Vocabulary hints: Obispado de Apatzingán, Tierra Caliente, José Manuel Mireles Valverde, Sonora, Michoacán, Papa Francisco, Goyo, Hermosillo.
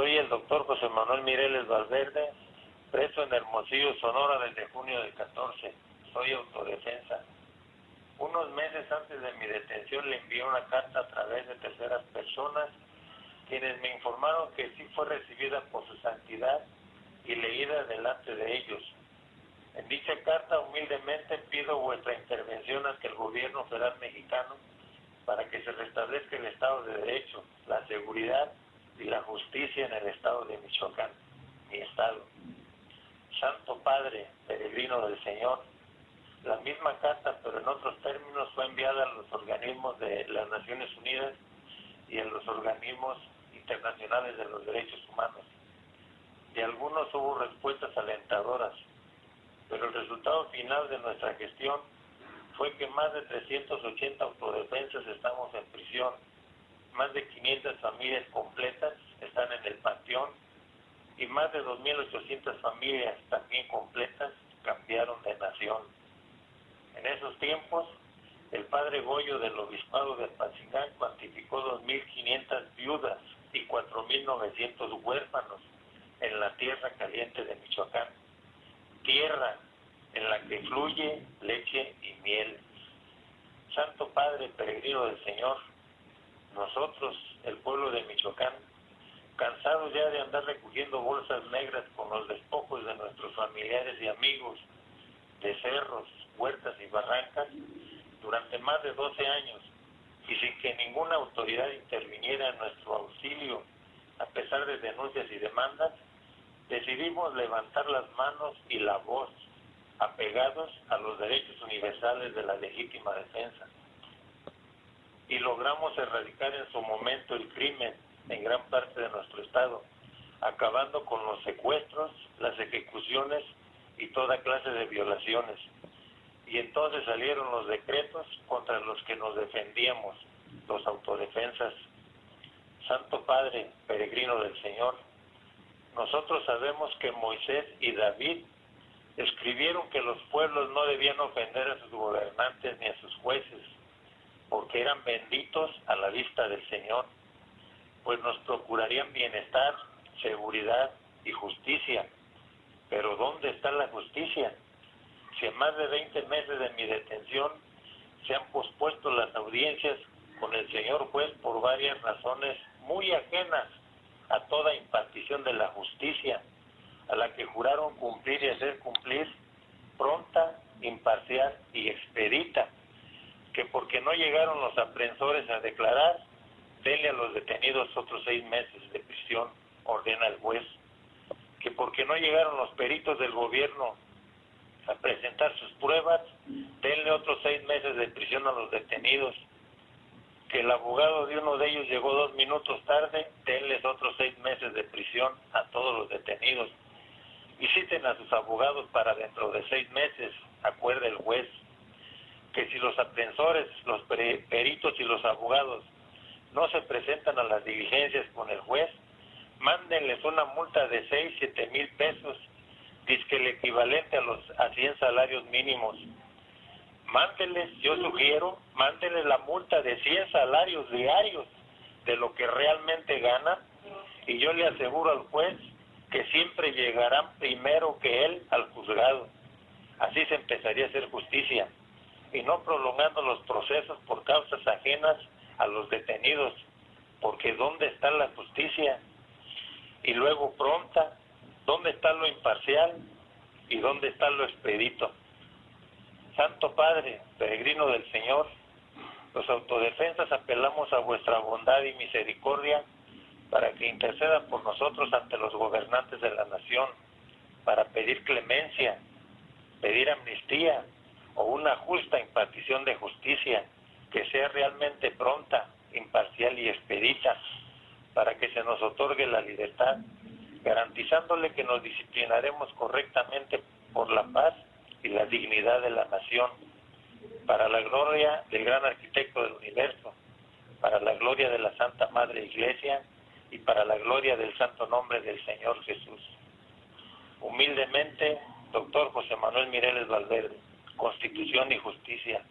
Soy el doctor José Manuel Mireles Valverde, preso en Hermosillo, Sonora, desde junio del 14. Soy autodefensa. Unos meses antes de mi detención le envié una carta a través de terceras personas, quienes me informaron que sí fue recibida por su santidad y leída delante de ellos. En dicha carta humildemente pido vuestra intervención ante el gobierno federal mexicano para que se restablezca el Estado de Derecho, la seguridad y la justicia en el Estado de Michoacán, mi Estado. Santo Padre, peregrino del Señor, la misma carta, pero en otros términos, fue enviada a los organismos de las Naciones Unidas y a los organismos internacionales de los derechos humanos. De algunos hubo respuestas alentadoras, pero el resultado final de nuestra gestión fue que más de 380 autodefensas estamos en prisión, más de 500 familias completas están en el panteón y más de 2.800 familias también completas cambiaron de nación. En esos tiempos, el padre Goyo del Obispado de Apatzingán cuantificó 2.500 viudas y 4.900 huérfanos en la Tierra Caliente de Michoacán, tierra en la que fluye leche y miel. Santo Padre peregrino del Señor, nosotros, el pueblo de Michoacán, cansados ya de andar recogiendo bolsas negras con los despojos de nuestros familiares y amigos de cerros, huertas y barrancas durante más de 12 años y sin que ninguna autoridad interviniera en nuestro auxilio, a pesar de denuncias y demandas, decidimos levantar las manos y la voz, apegados a los derechos universales de la legítima defensa. Y logramos erradicar en su momento el crimen en gran parte de nuestro Estado, acabando con los secuestros, las ejecuciones y toda clase de violaciones. Y entonces salieron los decretos contra los que nos defendíamos, los autodefensas. Santo Padre, peregrino del Señor, nosotros sabemos que Moisés y David escribieron que los pueblos no debían ofender a sus gobernantes ni a sus jueces, porque eran benditos a la vista del Señor, pues nos procurarían bienestar, seguridad y justicia. Pero ¿dónde está la justicia? Si en más de 20 meses de mi detención se han pospuesto las audiencias con el señor juez por varias razones muy ajenas a toda impartición de la justicia, a la que juraron cumplir y hacer cumplir, pronta, imparcial y expedita, que porque no llegaron los aprehensores a declarar, denle a los detenidos otros 6 meses de prisión, ordena el juez, que porque no llegaron los peritos del gobierno a presentar sus pruebas, denle otros 6 meses de prisión a los detenidos, que el abogado de uno de ellos llegó 2 minutos tarde, denles otros 6 meses de prisión a todos los detenidos. Y citen a sus abogados para dentro de 6 meses, acuerda el juez, que si los aprehensores, los peritos y los abogados no se presentan a las diligencias con el juez, mándenles una multa de 6,000 a 7,000 pesos, dizque el equivalente a 100 salarios mínimos. Mándenles, yo sugiero, mándenles la multa de 100 salarios diarios de lo que realmente ganan, y yo le aseguro al juez que siempre llegarán primero que él al juzgado. Así se empezaría a hacer justicia, y no prolongando los procesos por causas ajenas a los detenidos, porque ¿dónde está la justicia? Y luego pronta, ¿dónde está lo imparcial? ¿Y dónde está lo expedito? Santo Padre, peregrino del Señor, los autodefensas apelamos a vuestra bondad y misericordia para que intercedan por nosotros ante los gobernantes de la nación, para pedir clemencia, pedir amnistía o una justa impartición de justicia que sea realmente pronta, imparcial y expedita, para que se nos otorgue la libertad, garantizándole que nos disciplinaremos correctamente por la paz y la dignidad de la nación, para la gloria del gran arquitecto del universo, para la gloria de la Santa Madre Iglesia y para la gloria del santo nombre del Señor Jesús. Humildemente, doctor José Manuel Mireles Valverde, Constitución y Justicia.